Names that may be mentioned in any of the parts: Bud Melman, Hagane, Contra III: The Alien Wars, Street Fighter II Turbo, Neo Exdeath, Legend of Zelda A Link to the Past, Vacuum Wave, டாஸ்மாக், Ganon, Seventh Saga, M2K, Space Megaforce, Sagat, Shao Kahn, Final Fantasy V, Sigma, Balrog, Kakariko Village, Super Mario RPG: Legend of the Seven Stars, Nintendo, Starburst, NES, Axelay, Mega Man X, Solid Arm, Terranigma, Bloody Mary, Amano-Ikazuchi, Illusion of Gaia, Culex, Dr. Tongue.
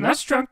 That's true.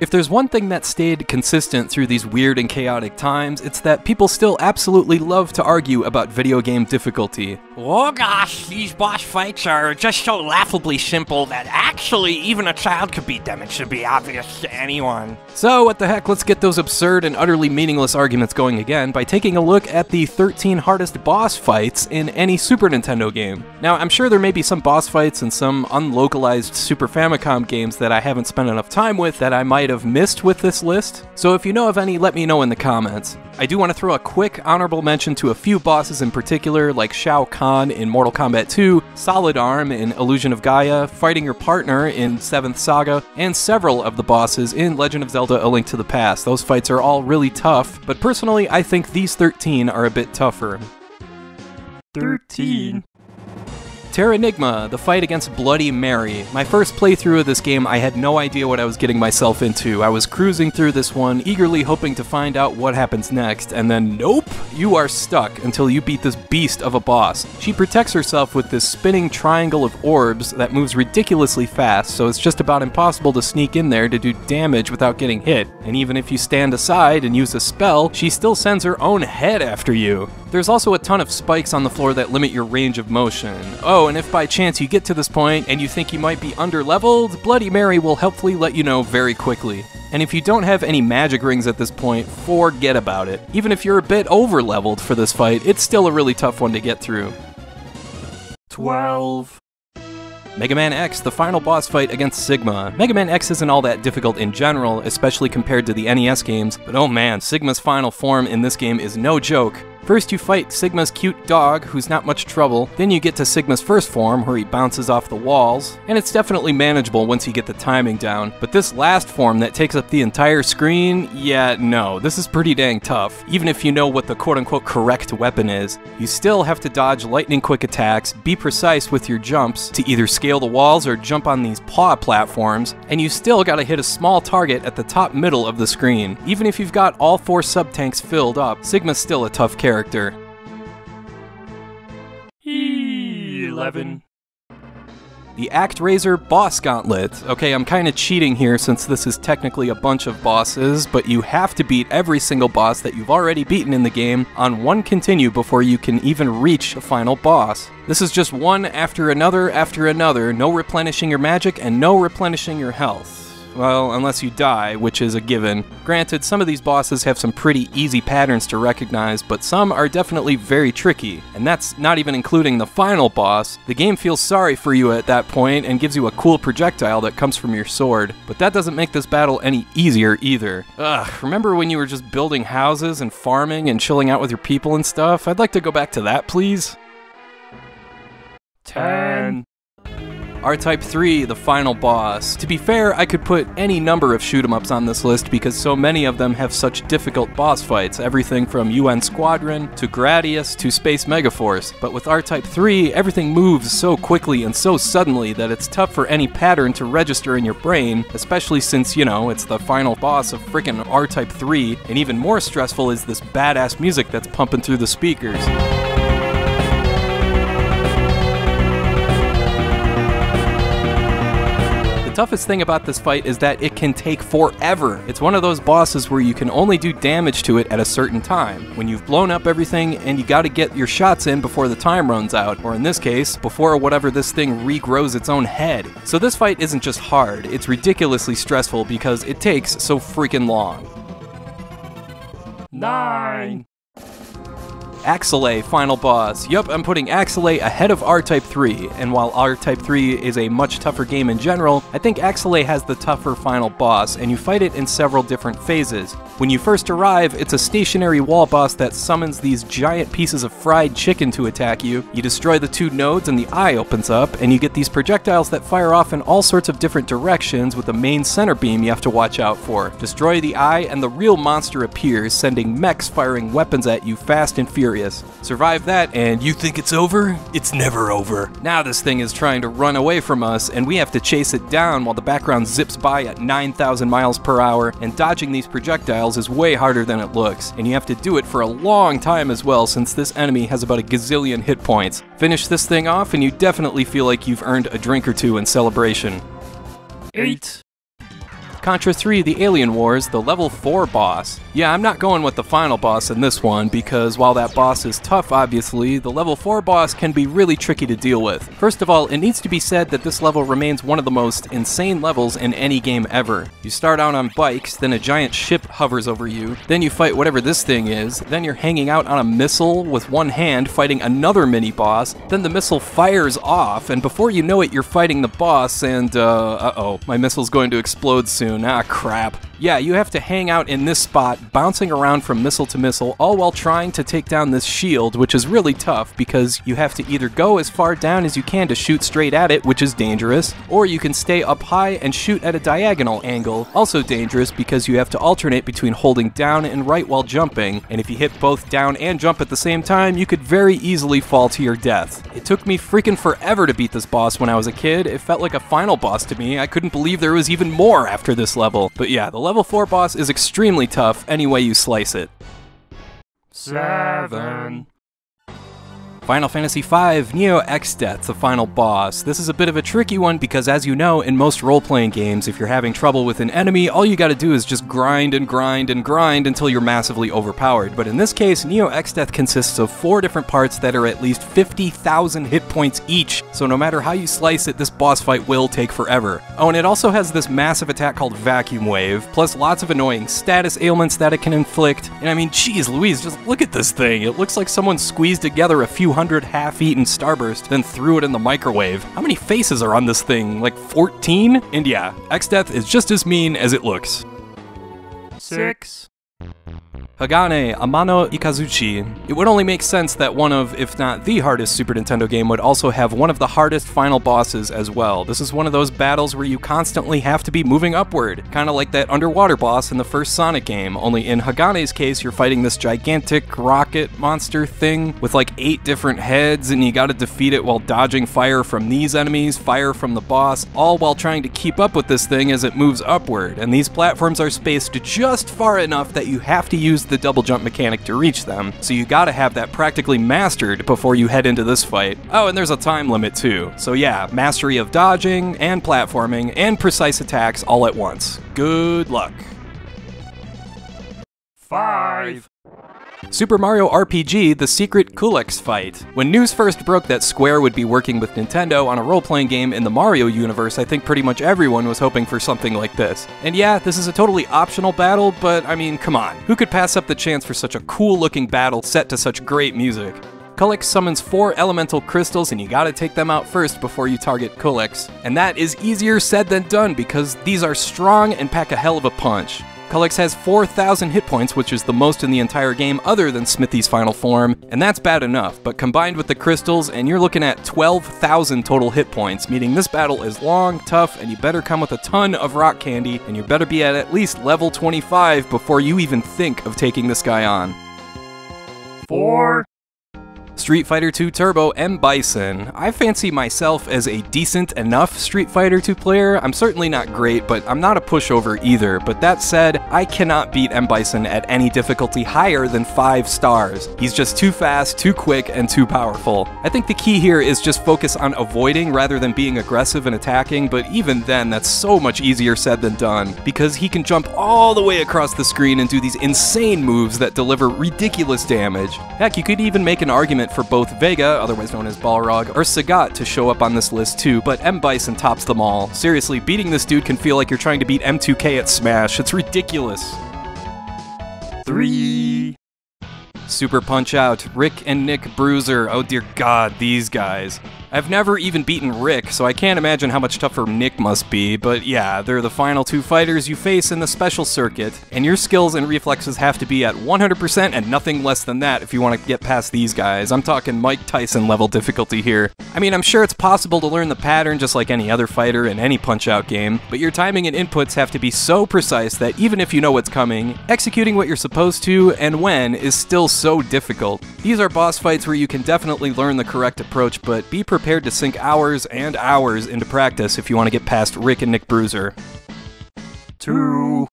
If there's one thing that stayed consistent through these weird and chaotic times, it's that people still absolutely love to argue about video game difficulty. Oh gosh, these boss fights are just so laughably simple that actually even a child could beat them. It should be obvious to anyone. So what the heck, let's get those absurd and utterly meaningless arguments going again by taking a look at the 13 hardest boss fights in any Super Nintendo game. Now, I'm sure there may be some boss fights in some unlocalized Super Famicom games that I haven't spent enough time with that I might have missed with this list, so if you know of any, let me know in the comments. I do want to throw a quick honorable mention to a few bosses in particular, like Shao Kahn in Mortal Kombat 2, Solid Arm in Illusion of Gaia, fighting your partner in Seventh Saga, and several of the bosses in Legend of Zelda A Link to the Past. Those fights are all really tough, but personally I think these 13 are a bit tougher. 13. Terranigma, the fight against Bloody Mary. My first playthrough of this game, I had no idea what I was getting myself into. I was cruising through this one, eagerly hoping to find out what happens next, and then nope! You are stuck until you beat this beast of a boss. She protects herself with this spinning triangle of orbs that moves ridiculously fast, so it's just about impossible to sneak in there to do damage without getting hit. And even if you stand aside and use a spell, she still sends her own head after you. There's also a ton of spikes on the floor that limit your range of motion. Oh, and if by chance you get to this point and you think you might be under-leveled, Bloody Mary will helpfully let you know very quickly. And if you don't have any magic rings at this point, forget about it. Even if you're a bit over-leveled for this fight, it's still a really tough one to get through. 12. Mega Man X, the final boss fight against Sigma. Mega Man X isn't all that difficult in general, especially compared to the NES games, but oh man, Sigma's final form in this game is no joke. First you fight Sigma's cute dog, who's not much trouble, then you get to Sigma's first form, where he bounces off the walls, and it's definitely manageable once you get the timing down. But this last form that takes up the entire screen, yeah, no, this is pretty dang tough. Even if you know what the quote-unquote correct weapon is, you still have to dodge lightning-quick attacks, be precise with your jumps to either scale the walls or jump on these paw platforms, and you still gotta hit a small target at the top middle of the screen. Even if you've got all four sub-tanks filled up, Sigma's still a tough character. 11. The ActRaiser Boss Gauntlet. Okay, I'm kinda cheating here since this is technically a bunch of bosses, but you have to beat every single boss that you've already beaten in the game on one continue before you can even reach the final boss. This is just one after another after another, no replenishing your magic and no replenishing your health. Well, unless you die, which is a given. Granted, some of these bosses have some pretty easy patterns to recognize, but some are definitely very tricky, and that's not even including the final boss. The game feels sorry for you at that point and gives you a cool projectile that comes from your sword, but that doesn't make this battle any easier either. Ugh, remember when you were just building houses and farming and chilling out with your people and stuff? I'd like to go back to that, please. 10. R-Type III, the final boss. To be fair, I could put any number of shoot-em-ups on this list because so many of them have such difficult boss fights, everything from UN Squadron to Gradius to Space Megaforce. But with R-Type III, everything moves so quickly and so suddenly that it's tough for any pattern to register in your brain, especially since, you know, it's the final boss of frickin' R-Type III, and even more stressful is this badass music that's pumping through the speakers. The toughest thing about this fight is that it can take forever. It's one of those bosses where you can only do damage to it at a certain time, when you've blown up everything and you gotta get your shots in before the time runs out, or in this case, before whatever this thing regrows its own head. So this fight isn't just hard, it's ridiculously stressful because it takes so freaking long. 9. Axelay, final boss. Yup, I'm putting Axelay ahead of R-Type III, and while R-Type III is a much tougher game in general, I think Axelay has the tougher final boss, and you fight it in several different phases. When you first arrive, it's a stationary wall boss that summons these giant pieces of fried chicken to attack you. You destroy the two nodes and the eye opens up, and you get these projectiles that fire off in all sorts of different directions with the main center beam you have to watch out for. Destroy the eye and the real monster appears, sending mechs firing weapons at you fast and furious. furious. Survive that, and you think it's over? It's never over. Now this thing is trying to run away from us, and we have to chase it down while the background zips by at 9,000 miles per hour, and dodging these projectiles is way harder than it looks, and you have to do it for a long time as well, since this enemy has about a gazillion hit points. Finish this thing off, and you definitely feel like you've earned a drink or two in celebration. 8. Contra III: The Alien Wars, the level 4 boss. Yeah, I'm not going with the final boss in this one, because while that boss is tough, obviously, the level 4 boss can be really tricky to deal with. First of all, it needs to be said that this level remains one of the most insane levels in any game ever. You start out on bikes, then a giant ship hovers over you, then you fight whatever this thing is, then you're hanging out on a missile with one hand fighting another mini-boss, then the missile fires off, and before you know it, you're fighting the boss, and uh-oh, my missile's going to explode soon. Ah, crap. Yeah, you have to hang out in this spot, bouncing around from missile to missile, all while trying to take down this shield, which is really tough because you have to either go as far down as you can to shoot straight at it, which is dangerous, or you can stay up high and shoot at a diagonal angle, also dangerous because you have to alternate between holding down and right while jumping, and if you hit both down and jump at the same time, you could very easily fall to your death. It took me freaking forever to beat this boss when I was a kid. It felt like a final boss to me. I couldn't believe there was even more after this level. But yeah, the level 4 boss is extremely tough any way you slice it. 7. Final Fantasy V, Neo Exdeath, the final boss. This is a bit of a tricky one because, as you know, in most role-playing games, if you're having trouble with an enemy, all you gotta do is just grind and grind and grind until you're massively overpowered. But in this case, Neo Exdeath consists of 4 different parts that are at least 50,000 hit points each, so no matter how you slice it, this boss fight will take forever. Oh, and it also has this massive attack called Vacuum Wave, plus lots of annoying status ailments that it can inflict. And I mean, geez Louise, just look at this thing. It looks like someone squeezed together a few 100 half-eaten Starburst, then threw it in the microwave. How many faces are on this thing? Like 14? And yeah, Exdeath is just as mean as it looks. 6. Hagane, Amano-Ikazuchi. It would only make sense that one of, if not the hardest Super Nintendo game would also have one of the hardest final bosses as well. This is one of those battles where you constantly have to be moving upward, kind of like that underwater boss in the first Sonic game, only in Hagane's case you're fighting this gigantic rocket monster thing with like 8 different heads, and you gotta defeat it while dodging fire from these enemies, fire from the boss, all while trying to keep up with this thing as it moves upward, and these platforms are spaced just far enough that you have to use the double jump mechanic to reach them, so you gotta have that practically mastered before you head into this fight. Oh, and there's a time limit too. So yeah, mastery of dodging and platforming and precise attacks all at once. Good luck. 5. Super Mario RPG, the secret Culex fight. When news first broke that Square would be working with Nintendo on a role-playing game in the Mario universe, I think pretty much everyone was hoping for something like this. And yeah, this is a totally optional battle, but I mean, come on. Who could pass up the chance for such a cool-looking battle set to such great music? Culex summons 4 elemental crystals, and you gotta take them out first before you target Culex. And that is easier said than done, because these are strong and pack a hell of a punch. Culex has 4,000 hit points, which is the most in the entire game other than Smithy's final form, and that's bad enough, but combined with the crystals, and you're looking at 12,000 total hit points, meaning this battle is long, tough, and you better come with a ton of rock candy, and you better be at least level 25 before you even think of taking this guy on. 4. Street Fighter II Turbo, M. Bison. I fancy myself as a decent enough Street Fighter II player. I'm certainly not great, but I'm not a pushover either. But that said, I cannot beat M. Bison at any difficulty higher than 5 stars. He's just too fast, too quick, and too powerful. I think the key here is just focus on avoiding rather than being aggressive and attacking, but even then, that's so much easier said than done, because he can jump all the way across the screen and do these insane moves that deliver ridiculous damage. Heck, you could even make an argument for both Vega, otherwise known as Balrog, or Sagat to show up on this list too, but M. Bison tops them all. Seriously, beating this dude can feel like you're trying to beat M2K at Smash. It's ridiculous. 3. Super Punch Out, Rick and Nick Bruiser. Oh dear God, these guys. I've never even beaten Rick, so I can't imagine how much tougher Nick must be, but yeah, they're the final two fighters you face in the special circuit, and your skills and reflexes have to be at 100% and nothing less than that if you want to get past these guys. I'm talking Mike Tyson level difficulty here. I mean, I'm sure it's possible to learn the pattern just like any other fighter in any Punch-Out game, but your timing and inputs have to be so precise that even if you know what's coming, executing what you're supposed to and when is still so difficult. These are boss fights where you can definitely learn the correct approach, but be prepared to sink hours and hours into practice if you want to get past Rick and Nick Bruiser. 2.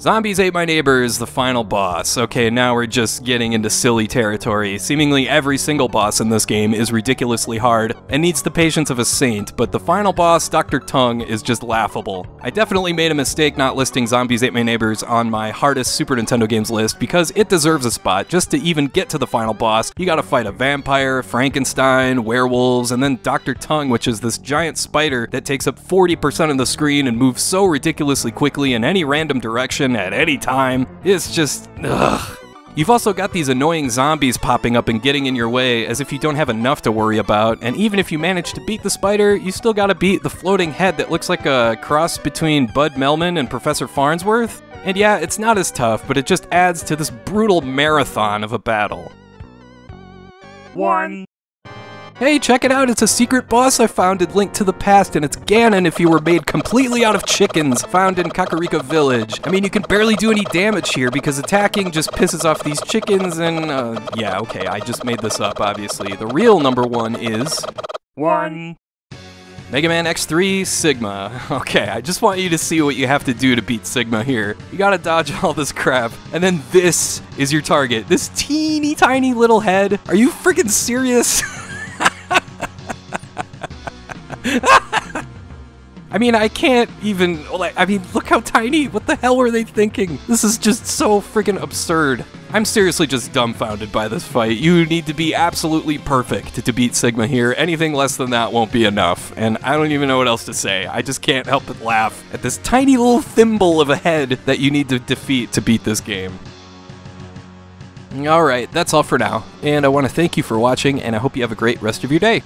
Zombies Ate My Neighbors, the final boss. Okay, now we're just getting into silly territory. Seemingly every single boss in this game is ridiculously hard and needs the patience of a saint, but the final boss, Dr. Tongue, is just laughable. I definitely made a mistake not listing Zombies Ate My Neighbors on my hardest Super Nintendo games list because it deserves a spot. Just to even get to the final boss, you gotta fight a vampire, Frankenstein, werewolves, and then Dr. Tongue, which is this giant spider that takes up 40% of the screen and moves so ridiculously quickly in any random direction at any time. It's just, ugh. You've also got these annoying zombies popping up and getting in your way as if you don't have enough to worry about, and even if you manage to beat the spider, you still gotta beat the floating head that looks like a cross between Bud Melman and Professor Farnsworth. And yeah, it's not as tough, but it just adds to this brutal marathon of a battle. 1. Hey, check it out, it's a secret boss I found in Link to the Past, and it's Ganon if you were made completely out of chickens, found in Kakariko Village. I mean, you can barely do any damage here because attacking just pisses off these chickens and, yeah, okay, I just made this up, obviously. The real number one is... 1. Mega Man X3, Sigma. Okay, I just want you to see what you have to do to beat Sigma here. You gotta dodge all this crap, and then this is your target. This teeny tiny little head. Are you freaking serious? I mean, I can't even, like, I mean, look how tiny, what the hell were they thinking? This is just so freaking absurd. I'm seriously just dumbfounded by this fight. You need to be absolutely perfect to beat Sigma here. Anything less than that won't be enough, and I don't even know what else to say. I just can't help but laugh at this tiny little thimble of a head that you need to defeat to beat this game. Alright, that's all for now, and I want to thank you for watching, and I hope you have a great rest of your day.